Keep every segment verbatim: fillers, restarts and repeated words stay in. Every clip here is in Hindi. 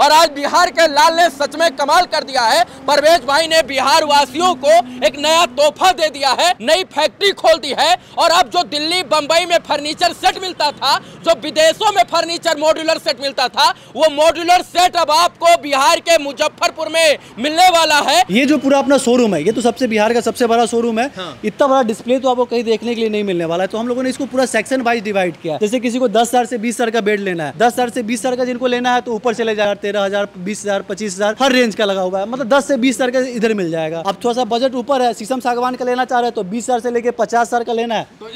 और आज बिहार के लाल ने सच में कमाल कर दिया है। परवेज भाई ने बिहार वासियों को एक नया तोहफा दे दिया है, नई फैक्ट्री खोल दी है। और अब जो दिल्ली बम्बई में फर्नीचर सेट मिलता था, जो विदेशों में फर्नीचर मॉड्यूलर सेट मिलता था, वो मॉड्यूलर सेट अब आपको बिहार के मुजफ्फरपुर में मिलने वाला है। ये जो पूरा अपना शोरूम है, ये तो सबसे बिहार का सबसे बड़ा शोरूम है। हाँ। इतना बड़ा डिस्प्ले तो आपको कहीं देखने के लिए नहीं मिलने वाला है। तो हम लोगों ने इसको पूरा सेक्शन वाइज डिवाइड किया है। जैसे किसी को दस हजार से बीस हजार का बेड लेना है, दस हजार से बीस हजार का जिनको लेना है तो ऊपर चले जा रहा है, तेरह हजार बीस हजार पच्चीस हजार हर रेंज का लगा हुआ है। मतलब दस से बीस हजार का इधर मिल जाएगा। अब थोड़ा सा बजट ऊपर है, शीशम सागवान का लेना चाह रहे तो बीस हजार से लेके पचास हजार का लेना है तो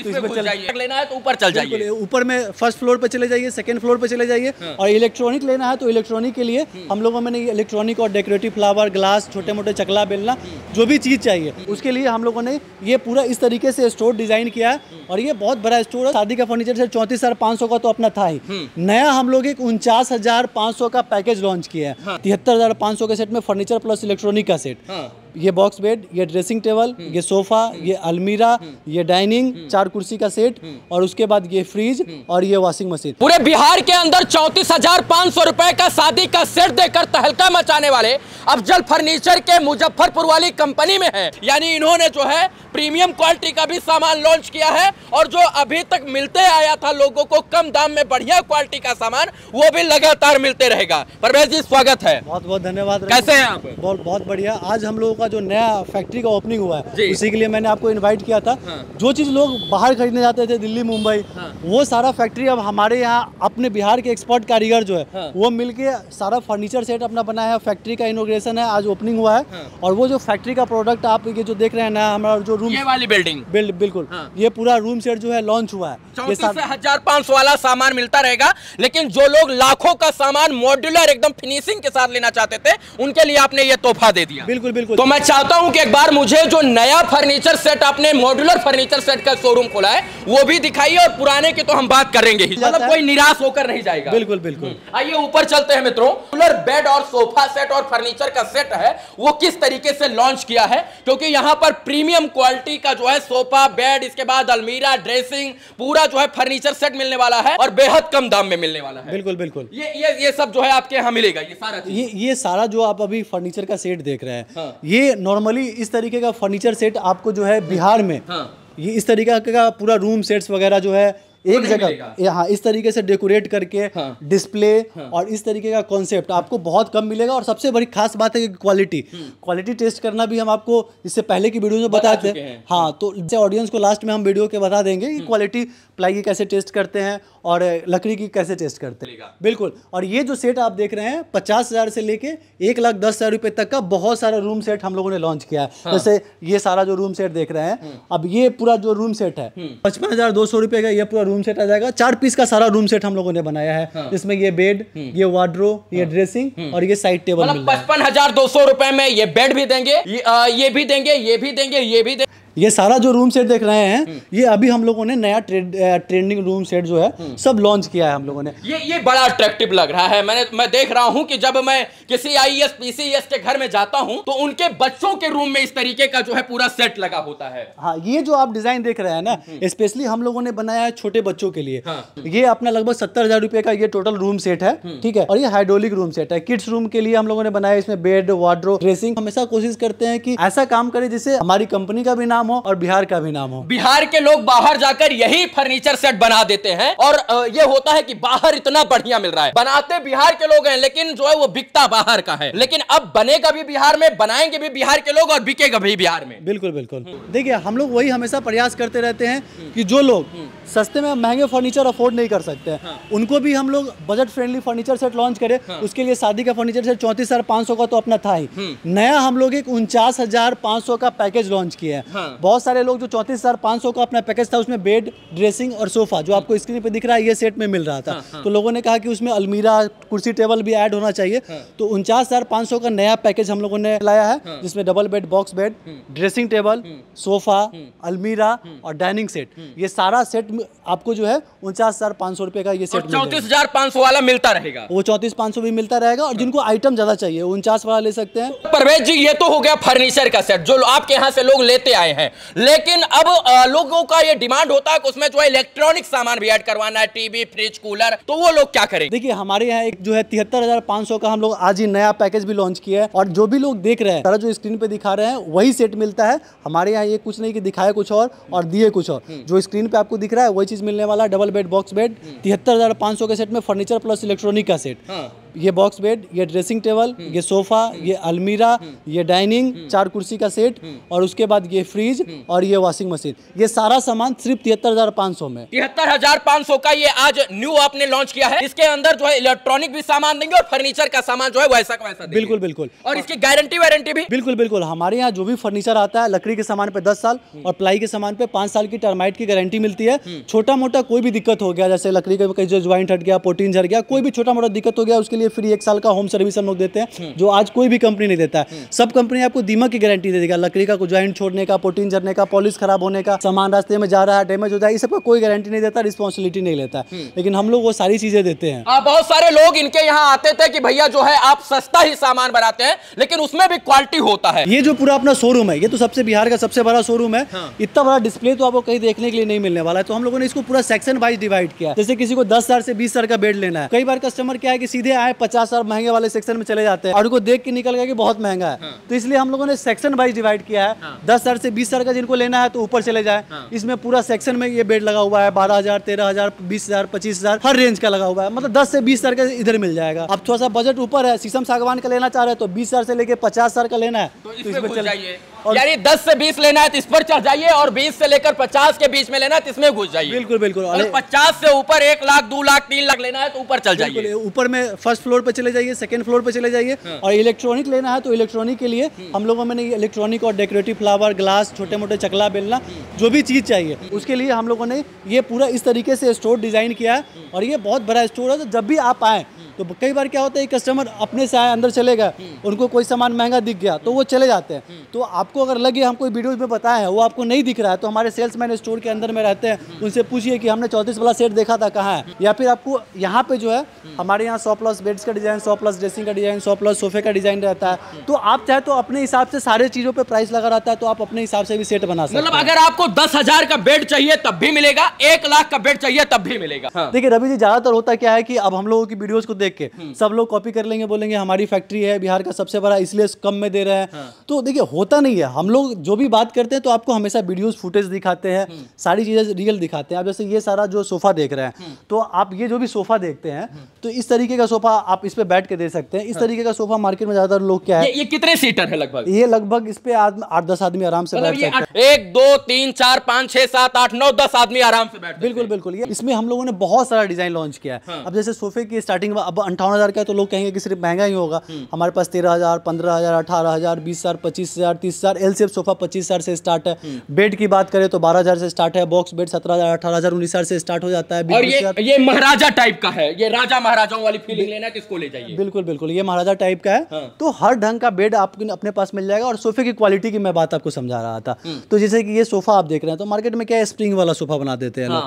लेना है तो ऊपर चल जाइए, ऊपर में फर्स्ट फ्लोर पर चले जाइए, सेकंड फ्लोर पर चले जाइए। और इलेक्ट्रॉनिक लेना है तो इलेक्ट्रॉनिक के लिए हम लोगों ने इलेक्ट्रॉनिक और डेकोरेटिव फ्लावर, ग्लास, छोटे मोटे चकला बेलना, जो भी चीज चाहिए उसके लिए हम लोगों ने ये पूरा इस तरीके से स्टोर डिजाइन किया है। और ये बहुत बड़ा स्टोर है। शादी का फर्नीचर से चौंतीस हजार पाँच सौ का तो अपना था ही, नया हम लोग एक उनचास हजार पाँच सौ का पैकेज लॉन्च किया है। हाँ। तिहत्तर हजार पाँच सौ के सेट में फर्नीचर प्लस इलेक्ट्रॉनिक का सेट। हाँ। ये बॉक्स बेड, ये ड्रेसिंग टेबल, ये सोफा, ये अलमीरा, ये डाइनिंग, चार कुर्सी का सेट, और उसके बाद ये फ्रिज और ये वॉशिंग मशीन। पूरे बिहार के अंदर चौंतीस हजार पाँच सौ रुपए का शादी का सेट देकर तहलका मचाने वाले अफजल फर्नीचर के मुजफ्फरपुर वाली कंपनी में है। यानी इन्होंने जो है प्रीमियम क्वालिटी का भी सामान लॉन्च किया है, और जो अभी तक मिलते आया था लोगों को कम दाम में बढ़िया क्वालिटी का सामान, वो भी लगातार मिलते रहेगा। परवेज जी स्वागत है, बहुत बहुत धन्यवाद। कैसे हैं आप? बहुत बहुत बढ़िया। आज हम लोगों का जो नया फैक्ट्री का ओपनिंग हुआ है, इसी के लिए मैंने आपको इन्वाइट किया था। हाँ। जो चीज लोग बाहर खरीदने जाते थे दिल्ली मुंबई, हाँ। वो सारा फैक्ट्री अब हमारे यहाँ अपने बिहार के एक्सपर्ट कारीगर जो है, हाँ। वो मिलके सारा फर्नीचर सेट अपना बनाया है। फैक्ट्री का इनोग्रेशन है, आज ओपनिंग हुआ है। और वो जो फैक्ट्री का प्रोडक्ट आप ये जो देख रहे हैं ना, हमारा जो ये वाली बिल्डिंग बिल्ड बिल्कुल हाँ। ये पूरा रूम सेट जो है लॉन्च हुआ है। चौंतीस हजार पाँच सौ वाला सामान मिलता रहेगा, लेकिन जो लोग लाखों का सामान मॉड्यूलर एकदम फिनिशिंग के साथ लेना चाहते थे, उनके लिए आपने ये तोहफा दे दिया। बिल्कुल बिल्कुल। तो मैं चाहता हूँ कि एक बार मुझे जो नया फर्नीचर सेट आपने मॉड्यूलर फर्नीचर सेट का शोरूम खोला है वो भी दिखाइए, और पुराने की तो हम बात करेंगे ही, मतलब कोई निराश होकर नहीं जाएगा। बिल्कुल बिल्कुल। आइए ऊपर चलते हैं मित्रों। मॉड्यूलर बेड और सोफा सेट और फर्नीचर का सेट है वो किस तरीके से लॉन्च किया है, क्योंकि यहाँ पर प्रीमियम क्वालिटी का जो है सोफा बेड, इसके बाद अलमीरा, ड्रेसिंग, पूरा जो है फर्नीचर सेट मिलने वाला है, और बेहद कम दाम में मिलने वाला है। बिल्कुल बिल्कुल। ये ये ये सब जो है आपके यहाँ मिलेगा। ये सारा ये ये सारा जो आप अभी फर्नीचर का सेट देख रहे हैं, हाँ। ये नॉर्मली इस तरीके का फर्नीचर सेट आपको जो है बिहार में, हाँ। ये इस तरीके का पूरा रूम सेट्स वगैरह जो है एक जगह हाँ इस तरीके से डेकोरेट करके, हाँ। डिस्प्ले, हाँ। और इस तरीके का कॉन्सेप्ट आपको बहुत कम मिलेगा। और सबसे बड़ी खास बात है कि क्वालिटी क्वालिटी टेस्ट करना भी हम आपको इससे पहले की वीडियो में बताते हैं, हाँ। तो ऑडियंस को लास्ट में हम वीडियो के बता देंगे कि क्वालिटी प्लाई की कैसे टेस्ट करते हैं और लकड़ी की कैसे टेस्ट करते हैं। बिल्कुल। और ये जो सेट आप देख रहे हैं पचास हजार से लेके एक लाख दस हजार रुपये तक का बहुत सारा रूम सेट हम लोगों ने लॉन्च किया है। जैसे ये सारा जो रूम सेट देख रहे हैं, अब ये पूरा जो रूम सेट है पचपन हजार दो सौ रुपये का ये पूरा रूम सेट आ जाएगा। चार पीस का सारा रूम सेट हम लोगों ने बनाया है, हाँ। इसमें ये बेड, ये वार्डरोब, ये ड्रेसिंग और ये साइड टेबल मिल रहा है। पचपन हजार दो सौ रुपए में ये बेड भी देंगे, ये, आ, ये भी देंगे, ये भी देंगे, ये भी देंगे। ये सारा जो रूम सेट देख रहे हैं, ये अभी हम लोगों ने नया ट्रेंडिंग रूम सेट जो है सब लॉन्च किया है हम लोगों ने। ये ये बड़ा अट्रैक्टिव लग रहा है। मैंने मैं देख रहा हूँ कि जब मैं किसी आईएएस पीसीएस के घर में जाता हूँ तो उनके बच्चों के रूम में इस तरीके का जो है पूरा सेट लगा होता है। हाँ, ये जो आप डिजाइन देख रहे हैं ना, स्पेशली हम लोगों ने बनाया है छोटे बच्चों के लिए। ये अपना लगभग सत्तर हजार रुपए का ये टोटल रूम सेट है, ठीक है। और ये हाइड्रोलिक रूम सेट है, किड्स रूम के लिए हम लोगों ने बनाया। इसमें बेड, वार्डरोब, ड्रेसिंग, हमेशा कोशिश करते हैं कि ऐसा काम करे जिससे हमारी कंपनी का भी हो और बिहार का भी नाम हो। बिहार के लोग बाहर जाकर यही फर्नीचर सेट बना देते हैं, और ये होता है कि बाहर इतना बढ़िया मिल रहा है। बनाते बिहार के लोग हैं, लेकिन जो है वो बिकता बाहर का है। लेकिन अब बनेगा भी बिहार में, बनाएंगे भी बिहार के लोग, और बिकेगा भी बिहार में। बिल्कुल बिल्कुल। देखिए, हम लोग वही हमेशा प्रयास करते रहते हैं कि जो लोग सस्ते में महंगे फर्नीचर अफोर्ड नहीं कर सकते, उनको भी हम लोग budget friendly furniture set launch करें। उसके लिए शादी का फर्नीचर सेट चौंतीस हजार पाँच सौ का तो अपना था ही, नया हम लोग एक उनचास हजार पाँच सौ का पैकेज लॉन्च किया है। बहुत सारे लोग जो चौंतीस हजार पाँच सौ का अपना पैकेज था उसमें बेड, ड्रेसिंग और सोफा जो आपको स्क्रीन पे दिख रहा है ये सेट में मिल रहा था, हाँ, हाँ। तो लोगों ने कहा कि उसमें अलमीरा, कुर्सी, टेबल भी ऐड होना चाहिए, हाँ। तो उनचास हजार पाँच सौ का नया पैकेज हम लोगों ने लाया है, हाँ। जिसमें double bed, box bed, dressing table, sofa, अलमीरा और डाइनिंग सेट, ये सारा सेट आपको जो है उनचास हजार पाँच सौ रुपए का ये सेट। चौंतीस हजार पाँच सौ वाला मिलता रहेगा, वो चौंतीस पाँच सौ भी मिलता रहेगा। और जिनको आइटम ज्यादा चाहिए उनचास वाला ले सकते हैं। परवेज जी, ये तो हो गया फर्नीचर का सेट जो आपके यहाँ से लोग लेते आए हैं। है। लेकिन अब लोगों का ये डिमांड होता है कि उसमें जो है इलेक्ट्रॉनिक सामान भी ऐड करवाना है, टीवी, फ्रिज, कूलर, तो वो लोग क्या करें? देखिए हमारे यहाँ एक जो है तिहत्तर हजार पाँच सौ का हम लोग आज ही नया पैकेज भी लॉन्च किया है और जो भी लोग देख रहे हैं सारा जो स्क्रीन पे दिखा रहे हैं वही सेट मिलता है। हमारे यहाँ ये कुछ नहीं कि दिखाया कुछ और और दिए कुछ और, जो स्क्रीन पे आपको दिख रहा है वही चीज मिलने वाला है। डबल बेड बॉक्स बेड तिहत्तर हजार पाँच सौ के सेट में फर्नीचर प्लस इलेक्ट्रॉनिक का सेट, ये बॉक्स बेड, ये ड्रेसिंग टेबल, ये सोफा, ये अलमीरा, ये डाइनिंग, चार कुर्सी का सेट और उसके बाद ये फ्रिज और ये वॉशिंग मशीन, ये सारा सामान सिर्फ तिहत्तर हजार पाँच सौ में। तिहत्तर हजार पाँच सौ का ये आज न्यू आपने लॉन्च किया है। इसके अंदर जो है इलेक्ट्रॉनिक भी सामान देंगे और फर्नीचर का सामान जो है वैसा का वैसा। बिल्कुल बिल्कुल। और इसकी गारंटी वारंटी भी? बिल्कुल बिल्कुल। हमारे यहाँ जो भी फर्नीचर आता है लकड़ी के सामान पे दस साल और प्लाई के सामान पे पांच साल की टर्माइट की गारंटी मिलती है। छोटा मोटा कोई भी दिक्कत हो गया, जैसे लकड़ी का जो ज्वाइंट हट गया, पोटीन झड़ गया, कोई भी छोटा मोटा दिक्कत हो गया उसके लिए फ्री एक साल का होम सर्विस हम लोग देते हैं, जो आज कोई भी कंपनी नहीं देता है। सब कंपनी आपको दीमक की गारंटी दे देगा, लकड़ी का ज्वाइंट छोड़ने का, पोटीन झड़ने का, पॉलिश खराब होने का, सामान रास्ते में जा रहा है डैमेज हो जाए, इस सबका कोई गारंटी नहीं देता, रिस्पॉन्सिबिलिटी नहीं लेता, लेकिन हम लोग वो सारी चीजें देते हैं। बहुत सारे लोग इनके यहाँ आते थे कि भैया जो है आप सस्ता ही सामान बनाते हैं लेकिन उसमें भी क्वालिटी होता है। ये जो पूरा अपना शोरूम है ये तो सबसे बिहार का सबसे बड़ा शोरूम है। हाँ। इतना बड़ा डिस्प्ले तो आपको कहीं देखने के लिए नहीं मिलने वाला है, तो हम लोगों ने इसको पूरा सेक्शन वाइज डिवाइड किया। जैसे किसी को दस हजार से बीस हजार का बेड लेना है, कई बार कस्टमर क्या है कि सीधे आए पचास हजार महंगे वाले सेक्शन में चले जाते हैं और उनको देख के निकल गया कि बहुत महंगा है। हाँ। तो इसलिए हम लोगों ने सेक्शन वाइज डिवाइड किया है। हाँ। दस हजार से बीस हजार का जिनको लेना है तो ऊपर चले जाए। हाँ। इसमें पूरा सेक्शन में ये बेड लगा हुआ है, बारह हजार तेरह हजार बीस हजार पच्चीस हजार हर रेंज का लगा हुआ है, मतलब दस से बीस हजार का इधर मिल जाएगा। अब थोड़ा सा बजट ऊपर है, शीशम सागवान का लेना चाह रहे हैं तो बीस हजार से लेके पचास हजार का लेना है तो इस पे चल जाइए, यानी दस से बीस लेना है तो इस पर चढ़ जाइए और बीस से लेकर पचास के बीच में लेना है तो इसमें घुस जाइए। बिल्कुल बिल्कुल। और पचास से ऊपर एक लाख दो लाख तीन लाख लेना है तो ऊपर चल जाइए, ऊपर में फर्स्ट फ्लोर पे चले जाइए, सेकंड फ्लोर पे चले जाइए। हाँ। और इलेक्ट्रॉनिक लेना है तो इलेक्ट्रॉनिक के लिए हम लोगों ने इलेक्ट्रॉनिक और डेकोरेटिव फ्लावर, ग्लास, छोटे मोटे चकला, बेलना, जो भी चीज चाहिए उसके लिए हम लोगों ने ये पूरा इस तरीके से स्टोर डिजाइन किया है। और ये बहुत बड़ा स्टोर है, तो जब भी आप आए तो कई बार क्या होता है कस्टमर अपने से आए अंदर चले गए, उनको कोई सामान महंगा दिख गया तो वो चले जाते हैं। तो आपको अगर लगे हम कोई वीडियो में बताए हैं वो आपको नहीं दिख रहा है तो हमारे सेल्समैन स्टोर के अंदर में रहते हैं, उनसे पूछिए कि हमने चौंतीस वाला सेट देखा था कहाँ है, या फिर आपको यहाँ पे जो है हमारे यहाँ सौ प्लस बेड्स का डिज़ाइन, सौ प्लस ड्रेसिंग का डिज़ाइन, सौ प्लस सोफे का डिज़ाइन रहता है। तो आप चाहे तो अपने हिसाब से सारे चीज़ों पर प्राइस लगा रहता है, तो आप अपने हिसाब से भी सेट बना सकते हैं। मतलब अगर आपको दस हज़ार का बेड चाहिए तब भी मिलेगा, एक लाख का बेड चाहिए तब भी मिलेगा। देखिए रवि जी, ज़्यादातर होता क्या है कि अब हम लोगों की वीडियोज़ को देख के सब लोग कॉपी कर लेंगे, बोलेंगे हमारी फैक्ट्री है, बिहार का सबसे बड़ा इसलिए कम में दे रहे हैं। तो देखिए होता नहीं है, हम लोग जो भी बात करते हैं तो आपको हमेशा वीडियोस फुटेज दिखाते हैं, सारी चीजें रियल दिखाते हैं। आप जैसे ये सारा जो सोफा देख रहे हैं तो आप ये जो भी सोफा देखते हैं तो इस तरीके का सोफा आप इस पे बैठ के दे सकते हैं। इस तरीके का सोफा मार्केट में ज्यादातर लोग क्या है, ये, ये कितने सीटर है लगभग? ये लगभग इस पे आठ दस आदमी आराम से बैठ सकते हैं। एक दो तीन चार पाँच छह सात आठ नौ दस आदमी आराम से बैठ। बिल्कुल बिल्कुल। ये इसमें हम लोगों ने बहुत सारा डिजाइन लॉन्च किया है। अब जैसे सोफे की स्टार्टिंग अब अंठावन हजार का तो लोग कहेंगे कि सिर्फ महंगा ही होगा, हमारे पास तेरह हजार पंद्रह हजार अठारह हजार बीस हजार पच्चीस हजार तीस हजार एल शेप सोफा पच्चीस हजार से स्टार्ट है। बेड की बात करें तो बारह हजार से स्टार्ट है, बॉक्स बेड सत्रह हजार अठारह हजार उन्नीस हजार से स्टार्ट हो जाता है। और ये, ये महाराजा टाइप का है, ये राजा महाराजाओं वाली फीलिंग लेना है तो इसको ले जाइए। बिल्कुल बिल्कुल, ये महाराजा टाइप का है। हाँ। तो हर ढंग का बेड आपको अपने पास मिल जाएगा। और सोफे की क्वालिटी की मैं बात आपको समझा रहा था, तो जैसे कि ये सोफा आप देख रहे हैं तो मार्केट में क्या है स्प्रिंग वाला सोफा बना देते हैं,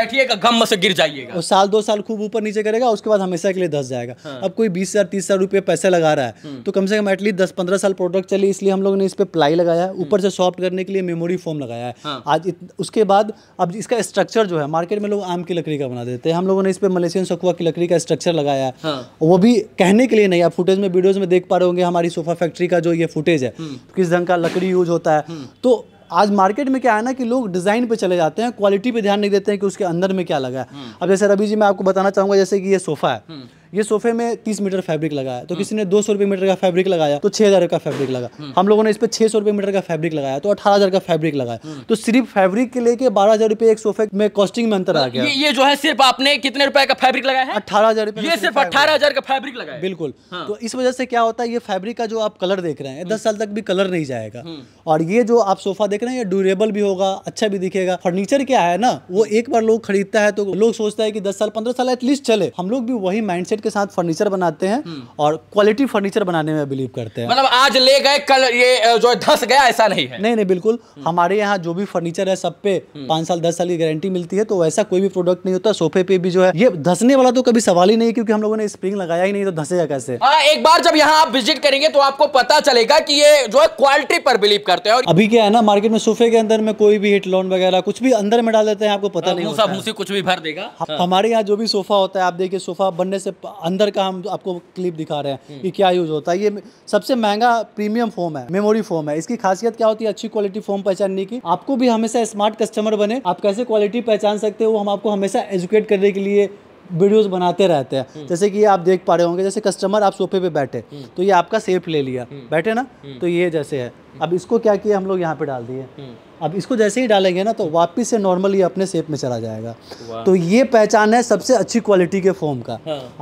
बैठिएगा गम से गिर जाइएगा, साल दो साल खूब ऊपर नीचे करेगा उसके बाद हमेशा के लिए धस जाएगा। अब कोई बीस हजार तीस हजार रुपये पैसा लगा रहा है तो कम से कम एटलीस्ट दस पंद्रह साल प्रोडक्ट चले, इसलिए हम लोगों ने इस पर प्लाई लगाया है, ऊपर से सॉफ्ट करने के लिए मेमोरी फोम लगाया है। हाँ। आज इत, उसके बाद अब इसका स्ट्रक्चर जो है मार्केट में लोग आम की लकड़ी का बना देते हैं, हम लोगों ने इस पे मलेशियन सखुआ की लकड़ी का स्ट्रक्चर लगाया है। हाँ। वो भी कहने के लिए नहीं, आप फुटेज में वीडियोज में देख पा रहे होंगे हमारी सोफा फैक्ट्री का जो ये फुटेज है किस ढंग का लकड़ी यूज होता है। तो आज मार्केट में क्या है ना कि लोग डिज़ाइन पे चले जाते हैं, क्वालिटी पे ध्यान नहीं देते हैं कि उसके अंदर में क्या लगा है। अब जैसे रवि जी मैं आपको बताना चाहूँगा, जैसे कि ये सोफा है, ये सोफे में तीस मीटर फैब्रिक लगा है, तो किसी ने दो सौ रुपये मीटर का फैब्रिक लगाया तो छः हज़ार का फैब्रिक लगा, हम लोगों ने इस पर छः सौ रुपये मीटर का फैब्रिक लगाया तो अठारह हज़ार का फैब्रिक लगाया, तो सिर्फ फैब्रिक के लेके बारह हज़ार रुपये एक सोफे में कॉस्टिंग में अंतर आ गया। ये जो है सिर्फ आपने कितने रुपए का फैब्रिक लगाया है? अठारह हज़ार रुपये, ये सिर्फ अठारह हज़ार का फैब्रिक लगाया। बिल्कुल। तो इस वजह से क्या होता है ये फैब्रिक का जो आप कलर देख रहे हैं दस साल तक भी कलर नहीं जाएगा, और ये जो आप सोफा देख रहे हैं ये ड्यूरेबल भी होगा, अच्छा भी दिखेगा। फर्नीचर क्या है ना वो एक बार लोग खरीदता है तो लोग सोचता है कि दस साल पंद्रह साल एटलीस्ट चले, हम लोग भी वही माइंड सेट के साथ फर्नीचर बनाते हैं और क्वालिटी फर्नीचर बनाने में बिलीव करते हैं। मतलब आज ले गए कल ये जो धस गया ऐसा नहीं है। नहीं नहीं बिल्कुल, हमारे यहाँ जो भी फर्नीचर है सब पे पाँच साल दस साल की गारंटी मिलती है, तो ऐसा कोई भी प्रोडक्ट नहीं होता। सोफे पे भी जो है ये धसने वाला तो कभी सवाल ही नहीं, क्योंकि हम लोगों ने स्प्रिंग लगाया ही नहीं, तो धसेगा कैसे। एक बार जब यहाँ आप विजिट करेंगे तो आपको पता चलेगा की ये जो है क्वालिटी पर बिलीव करते हैं। अभी क्या है ना मार्केट में सोफे के अंदर में कोई भी हिट लॉन वगैरह कुछ भी अंदर में डाल देते हैं, आपको पता नहीं होता है, कुछ भी भर देगा। हमारे यहाँ जो भी सोफा होता है आप देखिए, सोफा बनने से अंदर का हम आपको क्लिप दिखा रहे हैं कि क्या यूज होता है। ये सबसे महंगा प्रीमियम फोम है, मेमोरी फोम है। इसकी खासियत क्या होती है, अच्छी क्वालिटी फोम पहचानने की। आपको भी हमेशा स्मार्ट कस्टमर बने, आप कैसे क्वालिटी पहचान सकते हो, हम आपको हमेशा एजुकेट करने के लिए वीडियोस बनाते रहते हैं। जैसे कि आप देख पा रहे होंगे, जैसे कस्टमर आप सोफे पे बैठे तो ये आपका सेफ ले लिया, बैठे ना तो ये जैसे है। अब इसको क्या किया हम लोग यहाँ पे डाल दिए, अब इसको जैसे ही डालेंगे ना तो वापस से नॉर्मल ये अपने सेफ में चला जाएगा। तो ये पहचान है सबसे अच्छी क्वालिटी के फोम का।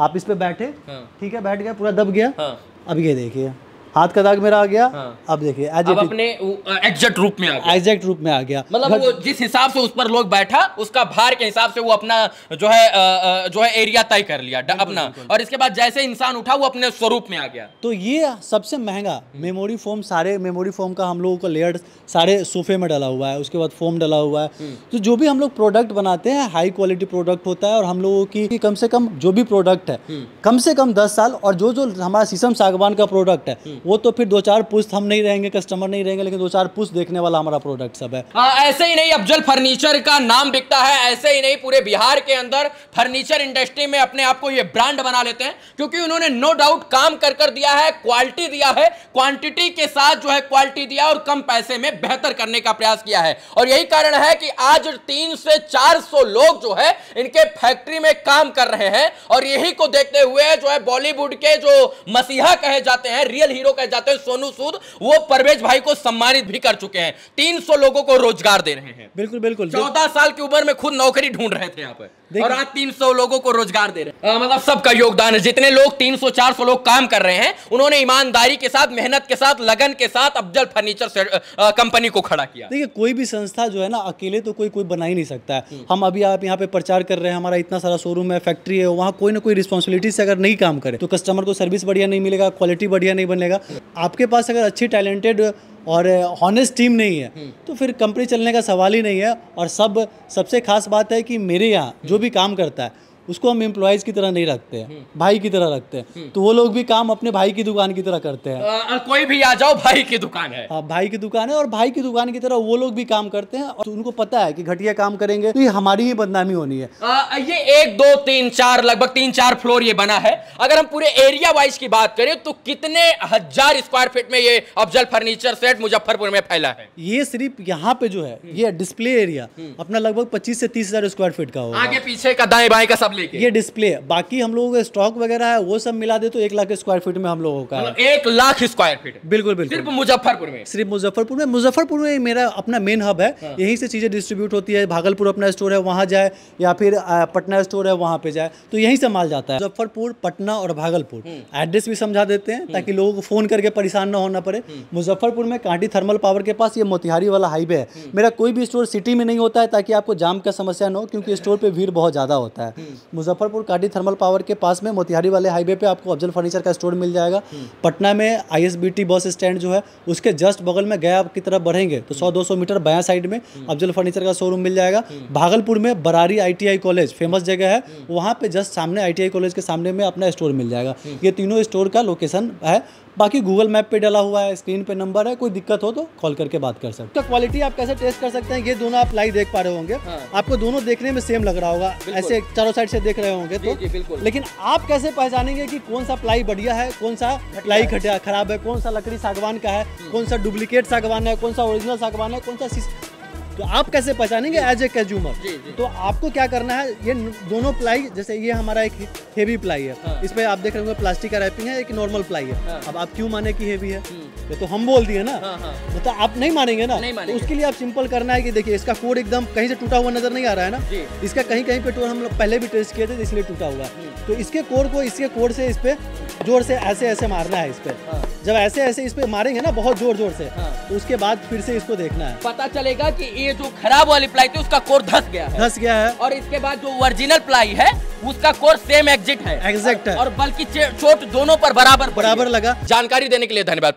आप इस पे बैठे, ठीक है, बैठ गया, पूरा दब गया। अब ये देखिए हाथ का दाग मेरा आ गया। हाँ। अब देखिए अब अपने एग्जैक्ट रूप में आ गया, एग्जैक्ट रूप में आ गया। मतलब वो जिस हिसाब से उस पर लोग बैठा उसका भार के हिसाब से वो अपना जो है जो है एरिया तय कर लिया अपना, और इसके बाद जैसे इंसान उठा वो अपने स्वरूप में आ गया। तो ये सबसे महंगा मेमोरी फोम, सारे मेमोरी फोम का हम लोगों का लेयर सारे सोफे में डाला हुआ है, उसके बाद फोम डाला हुआ है। तो जो भी हम लोग प्रोडक्ट बनाते हैं हाई क्वालिटी प्रोडक्ट होता है, और हम लोगों की कम से कम जो भी प्रोडक्ट है कम से कम दस साल और जो जो हमारा शीशम सागवान का प्रोडक्ट है वो तो फिर दो चार पुश्त हम नहीं रहेंगे, कस्टमर नहीं रहेंगे, लेकिन दो चार पुश्त देखने वाला हमारा प्रोडक्ट सब है। आ, ऐसे ही नहीं अफजल फर्नीचर का नाम बिकता है, ऐसे ही नहीं पूरे बिहार के अंदर फर्नीचर इंडस्ट्री में अपने आप को ये ब्रांड बना लेते हैं, क्योंकि उन्होंने नो डाउट काम कर कर दिया है, क्वालिटी दिया है, क्वांटिटी के साथ जो है क्वालिटी दिया और कम पैसे में बेहतर करने का प्रयास किया है। और यही कारण है कि आज तीन से चार सौ लोग जो है इनके फैक्ट्री में काम कर रहे हैं, और यही को देखते हुए जो है बॉलीवुड के जो मसीहा कहे जाते हैं, रियल हीरो कह जाते हैं सोनू सूद, वो परवेज भाई को सम्मानित भी कर चुके हैं, तीन सौ लोगों को रोजगार दे रहे हैं। बिल्कुल बिल्कुल, चौदह साल की उम्र में खुद नौकरी ढूंढ रहे थे यहाँ पर और आज तीन सौ लोगों को रोजगार दे रहे हैं। मतलब सबका योगदान है, जितने लोग तीन सौ चार सौ लोग काम कर रहे हैं उन्होंने ईमानदारी के साथ, मेहनत के साथ, लगन के साथ अफजल फर्नीचर कंपनी को खड़ा किया। देखिए कोई भी संस्था जो है ना अकेले तो कोई कोई बना ही नहीं सकता है। हम अभी आप यहाँ पे प्रचार कर रहे हैं, हमारा इतना सारा शोरूम है, फैक्ट्री है, वहाँ कोई ना कोई रिस्पॉन्सिबिलिटी से अगर नहीं काम करे तो कस्टमर को सर्विस बढ़िया नहीं मिलेगा, क्वालिटी बढ़िया नहीं बनेगा। आपके पास अगर अच्छी टैलेंटेड और हॉनेस्ट टीम नहीं है तो फिर कंपनी चलने का सवाल ही नहीं है। और सब सबसे खास बात है कि मेरे यहाँ जो भी काम करता है उसको हम एम्प्लॉयज की तरह नहीं रखते हैं, भाई की तरह रखते हैं, तो वो लोग भी काम अपने भाई की दुकान की तरह करते हैं। आ, कोई भी आ जाओ भाई की दुकान है। हाँ भाई की दुकान है, और भाई की दुकान की तरह वो लोग भी काम करते हैं, और उनको पता है कि घटिया काम करेंगे तो ये हमारी ही बदनामी होनी है। आ, ये एक दो तीन चार लगभग तीन चार फ्लोर ये बना है। अगर हम पूरे एरिया वाइज की बात करें तो कितने हजार स्क्वायर फीट में ये अफजल फर्नीचर सेट मुजफ्फरपुर में फैला है। ये सिर्फ यहाँ पे जो है ये डिस्प्ले एरिया अपना लगभग पच्चीस से तीस हजार स्क्वायर फीट का होगा, आगे पीछे का दाएं बाएं का सब ये डिस्प्ले। बाकी हम लोगों का स्टॉक वगैरह है वो सब मिला दे तो एक लाख स्क्वायर फीट में हम लोगों का है। एक लाख स्क्वायर फीट, बिल्कुल बिल्कुल, सिर्फ मुजफ्फरपुर में, सिर्फ मुजफ्फरपुर में। मुजफ्फरपुर में मेरा अपना मेन हब है। हाँ। यहीं से चीजें डिस्ट्रीब्यूट होती है। भागलपुर अपना स्टोर है वहाँ जाए, या फिर पटना स्टोर है वहाँ पे जाए, तो यहीं से माल जाता है। मुजफ्फरपुर, पटना और भागलपुर एड्रेस भी समझा देते हैं ताकि लोगों को फोन करके परेशान ना होना पड़े। मुजफ्फरपुर में कांटी थर्मल पावर के पास ये मोतिहारी वाला हाईवे है। मेरा कोई भी स्टोर सिटी में नहीं होता है ताकि आपको जाम का समस्या न हो, क्योंकि स्टोर पर भीड़ बहुत ज्यादा होता है। मुजफ्फरपुर कांटी थर्मल पावर के पास में मोतिहारी वाले हाईवे पे आपको अफजल फर्नीचर का स्टोर मिल जाएगा। पटना में आईएसबीटी बस स्टैंड जो है उसके जस्ट बगल में गया की तरफ बढ़ेंगे तो सौ दो सौ मीटर बायां साइड में अफजल फर्नीचर का शोरूम मिल जाएगा। भागलपुर में बरारी आईटीआई कॉलेज फेमस जगह है, वहाँ पे जस्ट सामने आईटीआई कॉलेज के सामने में अपना स्टोर मिल जाएगा। ये तीनों स्टोर का लोकेशन है। बाकी गूगल मैप पे डाला हुआ है, स्क्रीन पे नंबर है, कोई दिक्कत हो तो कॉल करके बात कर सकते हैं। तो क्वालिटी आप कैसे टेस्ट कर सकते हैं, ये दोनों आप लाइव देख पा रहे होंगे। हाँ। आपको दोनों देखने में सेम लग रहा होगा, ऐसे चारों साइड से देख रहे होंगे तो जी, जी, लेकिन आप कैसे पहचानेंगे कि कौन सा प्लाई बढ़िया है, कौन सा प्लाई घटिया खराब है, कौन सा लकड़ी सागवान का है, कौन सा डुप्लीकेट सागवान है, कौन सा ओरिजिनल सागवान है, कौन सा, तो आप कैसे पहचानेंगे एज ए कंज्यूमर। तो आपको क्या करना है, ये दोनों प्लाई, जैसे ये हमारा एक हेवी प्लाई है। हाँ। इस पे आप देख रहे होंगे प्लास्टिक का रैपिंग है, एक नॉर्मल प्लाई है। हाँ। अब आप क्यों माने कि हेवी है, ये तो हम बोल दिए ना। हाँ हाँ। तो आप नहीं मानेंगे ना, नहीं मानेंगे। तो उसके लिए आप सिंपल करना है कि देखिए इसका कोड एकदम कहीं से टूटा हुआ नजर नहीं आ रहा है ना, इसका कहीं कहीं पे टोर हम लोग पहले भी टेस्ट किए थे इसलिए टूटा हुआ है, तो इसके कोड को इसके कोड से इस पे जोर से ऐसे ऐसे मारना है इस पे। हाँ। जब ऐसे ऐसे इस पे मारेंगे ना बहुत जोर जोर से, हाँ। तो उसके बाद फिर से इसको देखना है, पता चलेगा कि ये जो खराब वाली प्लाई थी उसका कोर धस गया है, धस गया है। और इसके बाद जो ओरिजिनल प्लाई है उसका कोर सेम एग्जिट है, एग्जैक्ट है, और बल्कि चोट दोनों पर बराबर बराबर लगा। जानकारी देने के लिए धन्यवाद।